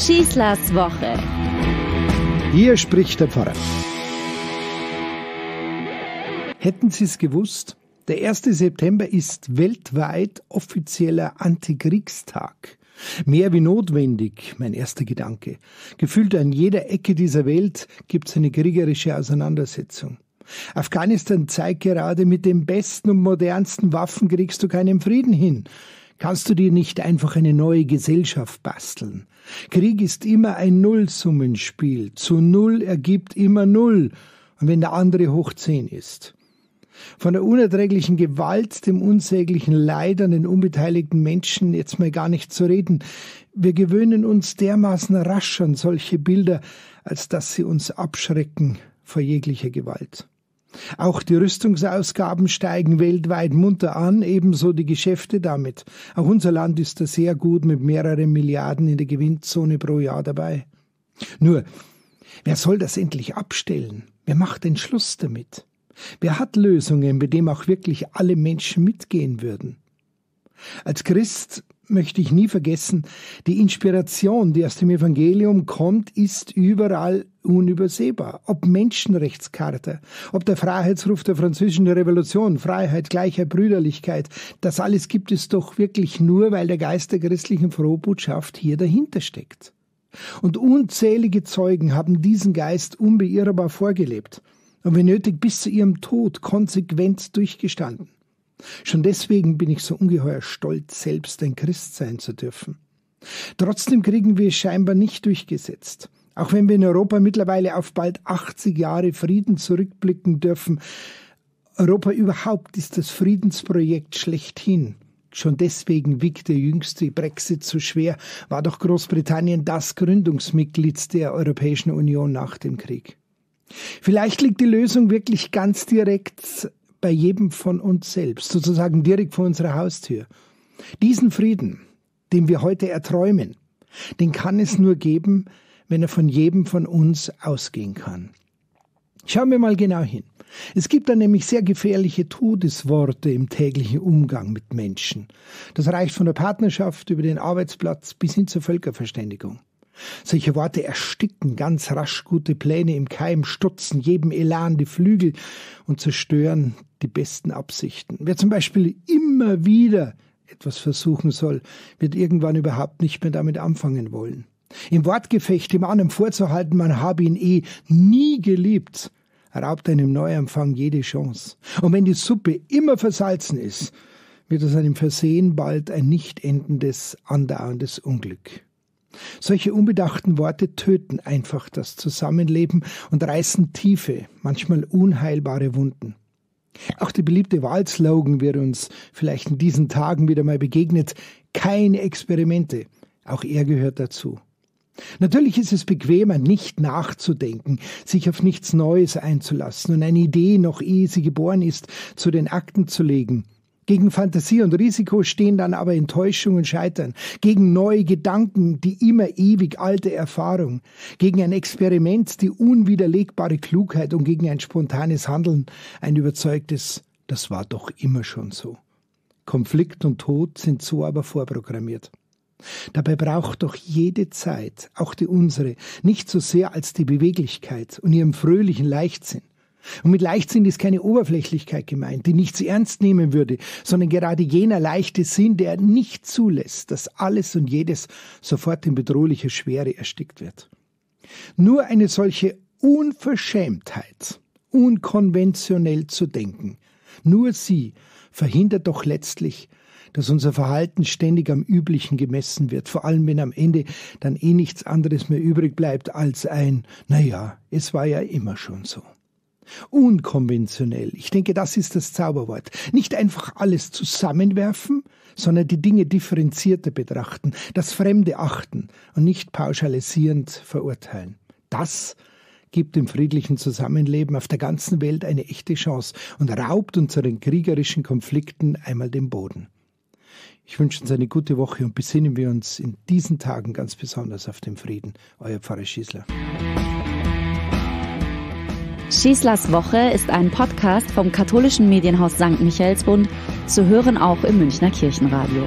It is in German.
Schießlers Woche. Hier spricht der Pfarrer. Hätten Sie es gewusst? Der 1. September ist weltweit offizieller Antikriegstag. Mehr wie notwendig, mein erster Gedanke. Gefühlt an jeder Ecke dieser Welt gibt es eine kriegerische Auseinandersetzung. Afghanistan zeigt gerade, mit den besten und modernsten Waffen kriegst du keinen Frieden hin. Kannst du dir nicht einfach eine neue Gesellschaft basteln? Krieg ist immer ein Nullsummenspiel. Zu Null ergibt immer Null. Und wenn der andere hoch 10 ist. Von der unerträglichen Gewalt, dem unsäglichen Leid an den unbeteiligten Menschen jetzt mal gar nicht zu reden. Wir gewöhnen uns dermaßen rasch an solche Bilder, als dass sie uns abschrecken vor jeglicher Gewalt. Auch die Rüstungsausgaben steigen weltweit munter an, ebenso die Geschäfte damit. Auch unser Land ist da sehr gut mit mehreren Milliarden in der Gewinnzone pro Jahr dabei. Nur, wer soll das endlich abstellen? Wer macht den Schluss damit? Wer hat Lösungen, bei denen auch wirklich alle Menschen mitgehen würden? Als Christ möchte ich nie vergessen, die Inspiration, die aus dem Evangelium kommt, ist überall unübersehbar. Ob Menschenrechtscharta, ob der Freiheitsruf der französischen Revolution, Freiheit, Gleichheit, Brüderlichkeit, das alles gibt es doch wirklich nur, weil der Geist der christlichen Frohbotschaft hier dahinter steckt. Und unzählige Zeugen haben diesen Geist unbeirrbar vorgelebt und wenn nötig bis zu ihrem Tod konsequent durchgestanden. Schon deswegen bin ich so ungeheuer stolz, selbst ein Christ sein zu dürfen. Trotzdem kriegen wir es scheinbar nicht durchgesetzt. Auch wenn wir in Europa mittlerweile auf bald 80 Jahre Frieden zurückblicken dürfen. Europa überhaupt ist das Friedensprojekt schlechthin. Schon deswegen wiegt der jüngste Brexit so schwer, war doch Großbritannien das Gründungsmitglied der Europäischen Union nach dem Krieg. Vielleicht liegt die Lösung wirklich ganz direkt bei jedem von uns selbst, sozusagen direkt vor unserer Haustür. Diesen Frieden, den wir heute erträumen, den kann es nur geben, wenn er von jedem von uns ausgehen kann. Schauen wir mal genau hin. Es gibt da nämlich sehr gefährliche Todesworte im täglichen Umgang mit Menschen. Das reicht von der Partnerschaft über den Arbeitsplatz bis hin zur Völkerverständigung. Solche Worte ersticken ganz rasch gute Pläne im Keim, stutzen jedem Elan die Flügel und zerstören die besten Absichten. Wer zum Beispiel immer wieder etwas versuchen soll, wird irgendwann überhaupt nicht mehr damit anfangen wollen. Im Wortgefecht dem anderen vorzuhalten, man habe ihn eh nie geliebt, raubt einem Neuanfang jede Chance. Und wenn die Suppe immer versalzen ist, wird aus einem Versehen bald ein nicht endendes, andauerndes Unglück. Solche unbedachten Worte töten einfach das Zusammenleben und reißen tiefe, manchmal unheilbare Wunden. Auch der beliebte Wahlslogan wird uns vielleicht in diesen Tagen wieder mal begegnet: Keine Experimente. Auch er gehört dazu. Natürlich ist es bequemer, nicht nachzudenken, sich auf nichts Neues einzulassen und eine Idee, noch ehe sie geboren ist, zu den Akten zu legen. Gegen Fantasie und Risiko stehen dann aber Enttäuschung und Scheitern. Gegen neue Gedanken, die immer ewig alte Erfahrung. Gegen ein Experiment, die unwiderlegbare Klugheit und gegen ein spontanes Handeln, ein überzeugtes, das war doch immer schon so. Konflikt und Tod sind so aber vorprogrammiert. Dabei braucht doch jede Zeit, auch die unsere, nicht so sehr als die Beweglichkeit und ihren fröhlichen Leichtsinn. Und mit Leichtsinn ist keine Oberflächlichkeit gemeint, die nichts ernst nehmen würde, sondern gerade jener leichte Sinn, der nicht zulässt, dass alles und jedes sofort in bedrohlicher Schwere erstickt wird. Nur eine solche Unverschämtheit, unkonventionell zu denken, nur sie verhindert doch letztlich, dass unser Verhalten ständig am Üblichen gemessen wird, vor allem wenn am Ende dann eh nichts anderes mehr übrig bleibt als ein »Naja, es war ja immer schon so«. Unkonventionell. Ich denke, das ist das Zauberwort. Nicht einfach alles zusammenwerfen, sondern die Dinge differenzierter betrachten, das Fremde achten und nicht pauschalisierend verurteilen. Das gibt dem friedlichen Zusammenleben auf der ganzen Welt eine echte Chance und raubt unseren kriegerischen Konflikten einmal den Boden. Ich wünsche uns eine gute Woche und besinnen wir uns in diesen Tagen ganz besonders auf den Frieden. Euer Pfarrer Schießler. Schießlers Woche ist ein Podcast vom katholischen Medienhaus St. Michaelsbund, zu hören auch im Münchner Kirchenradio.